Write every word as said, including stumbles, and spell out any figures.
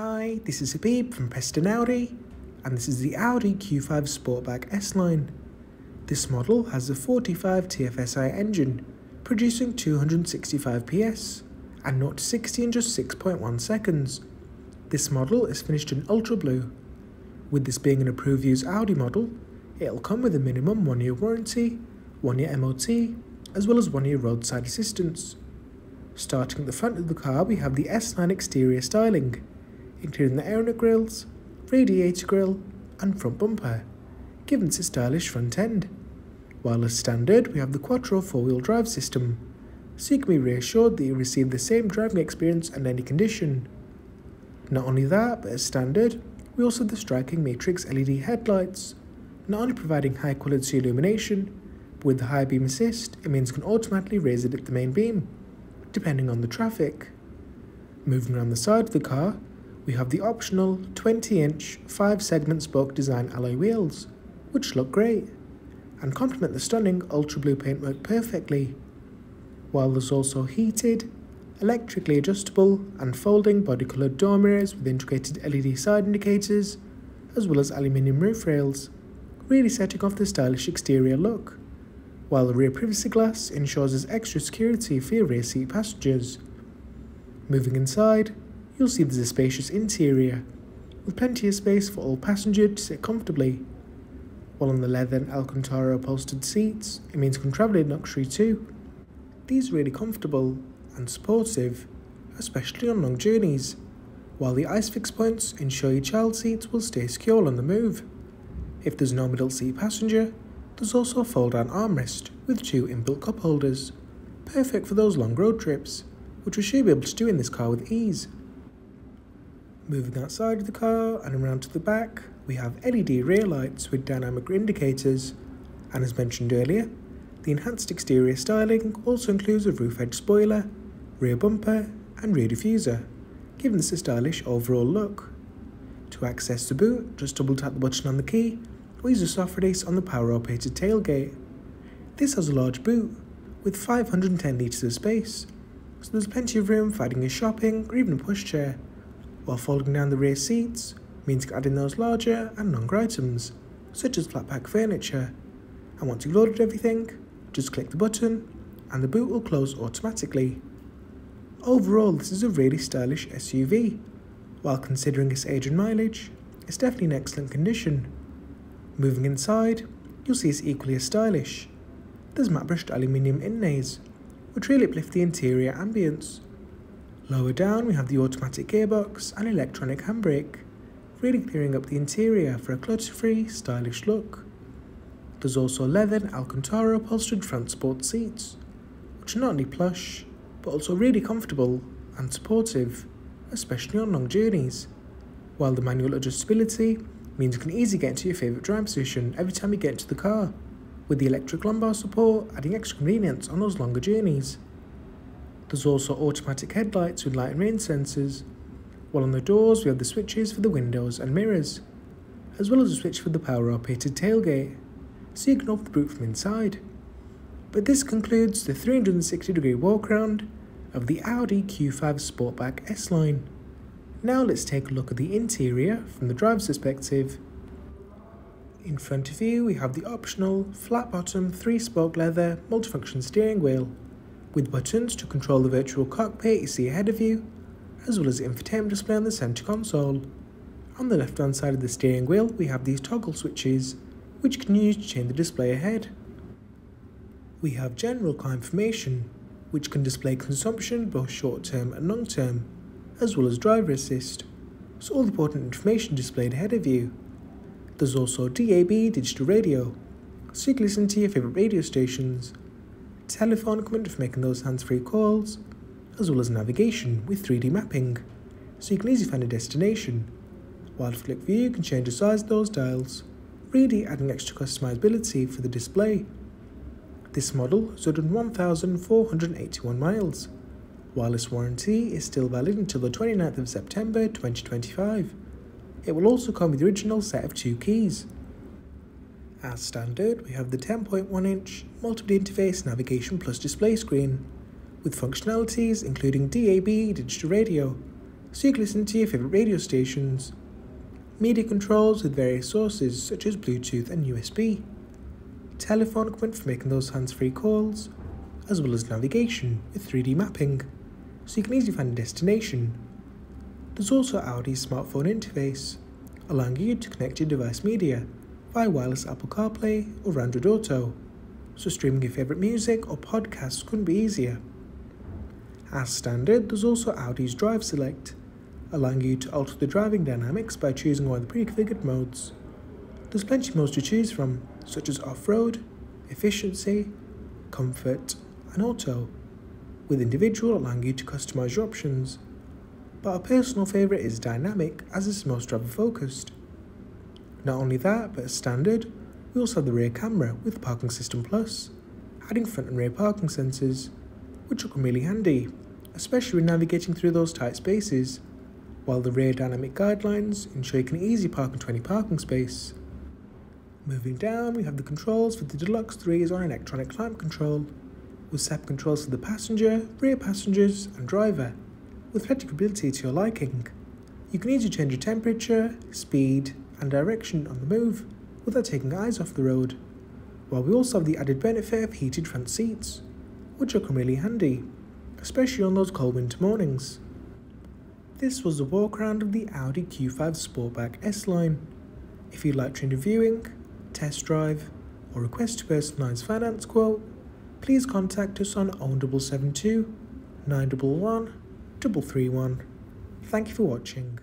Hi, this is Habib from Preston Audi, and this is the Audi Q five Sportback S-Line. This model has a forty-five T F S I engine, producing two hundred sixty-five P S, and zero to sixty in just six point one seconds. This model is finished in ultra blue. With this being an approved use Audi model, it'll come with a minimum one year warranty, one year M O T, as well as one year roadside assistance. Starting at the front of the car, we have the S-Line exterior styling, including the aeronut grills, radiator grille and front bumper, giving us a stylish front end. While as standard, we have the Quattro four-wheel drive system, so you can be reassured that you receive the same driving experience under any condition. Not only that, but as standard, we also have the striking Matrix L E D headlights, not only providing high quality illumination, but with the high beam assist, it means you can automatically raise it at the main beam, depending on the traffic. Moving around the side of the car, we have the optional twenty inch five segment spoke design alloy wheels, which look great and complement the stunning ultra blue paintwork perfectly, while there's also heated, electrically adjustable and folding body coloured door mirrors with integrated L E D side indicators, as well as aluminium roof rails, really setting off the stylish exterior look, while the rear privacy glass ensures there's extra security for your rear seat passengers. Moving inside, you'll see there's a spacious interior, with plenty of space for all passengers to sit comfortably. While on the leather and Alcantara upholstered seats, it means you can travel in luxury too. These are really comfortable and supportive, especially on long journeys, while the ice-fix points ensure your child seats will stay secure on the move. If there's no middle seat passenger, there's also a fold-down armrest with two inbuilt cup holders, perfect for those long road trips, which we should be able to do in this car with ease. Moving outside of the car and around to the back, we have L E D rear lights with dynamic indicators, and as mentioned earlier, the enhanced exterior styling also includes a roof edge spoiler, rear bumper and rear diffuser, giving us a stylish overall look. To access the boot, just double tap the button on the key or use a soft release on the power operated tailgate. This has a large boot with five hundred ten litres of space, so there's plenty of room for adding a shopping or even a pushchair, while folding down the rear seats means you can add in those larger and longer items, such as flat pack furniture. And once you've loaded everything, just click the button and the boot will close automatically. Overall, this is a really stylish S U V. While considering its age and mileage, it's definitely in excellent condition. Moving inside, you'll see it's equally as stylish. There's matte brushed aluminium inlays, which really uplift the interior ambience. Lower down, we have the automatic gearbox and electronic handbrake, really clearing up the interior for a clutter-free, stylish look. There's also leather and Alcantara upholstered front sport seats, which are not only plush, but also really comfortable and supportive, especially on long journeys, while the manual adjustability means you can easily get into your favourite drive position every time you get into the car, with the electric lumbar support adding extra convenience on those longer journeys. There's also automatic headlights with light and rain sensors, while on the doors we have the switches for the windows and mirrors, as well as a switch for the power-operated tailgate, so you can open the boot from inside. But this concludes the three hundred sixty degree walk-around of the Audi Q five Sportback S-Line. Now let's take a look at the interior from the driver's perspective. In front of you we have the optional flat-bottom three-spoke leather multifunction steering wheel, with buttons to control the virtual cockpit you see ahead of you, as well as the infotainment display on the centre console. On the left hand side of the steering wheel we have these toggle switches, which you can use to change the display ahead. We have general car information, which can display consumption both short term and long term, as well as driver assist, so all the important information displayed ahead of you. There's also D A B digital radio, so you can listen to your favourite radio stations, telephone equipment for making those hands-free calls, as well as navigation with three D mapping, so you can easily find a destination, while with Flick View you can change the size of those dials, really adding extra customizability for the display. This model has done one thousand four hundred eighty-one miles, while its warranty is still valid until the twenty-ninth of September twenty twenty-five. It will also come with the original set of two keys. As standard, we have the ten point one inch multimedia interface navigation plus display screen, with functionalities including D A B digital radio, so you can listen to your favourite radio stations, media controls with various sources such as Bluetooth and U S B, telephone equipment for making those hands-free calls, as well as navigation with three D mapping, so you can easily find a destination. There's also Audi's smartphone interface, allowing you to connect your device media via wireless Apple CarPlay or Android Auto, so streaming your favourite music or podcasts couldn't be easier. As standard, there's also Audi's Drive Select, allowing you to alter the driving dynamics by choosing one of the pre-configured modes. There's plenty of modes to choose from, such as off-road, efficiency, comfort and auto, with individual allowing you to customise your options, but our personal favourite is dynamic as it's most driver focused. Not only that, but as standard, we also have the rear camera with Parking System Plus, adding front and rear parking sensors, which will come really handy, especially when navigating through those tight spaces, while the rear dynamic guidelines ensure you can easily park into any parking space. Moving down, we have the controls for the Deluxe threes on electronic climate control, with separate controls for the passenger, rear passengers and driver, with flexibility to your liking. You can easily change your temperature, speed and direction on the move without taking your eyes off the road, while we also have the added benefit of heated front seats, which will come really handy, especially on those cold winter mornings. This was a walk around of the Audi Q five Sportback S-Line. If you'd like to arrange a viewing, test drive or request a personalised finance quote, please contact us on oh seven seven two, nine one one, three three one. Thank you for watching.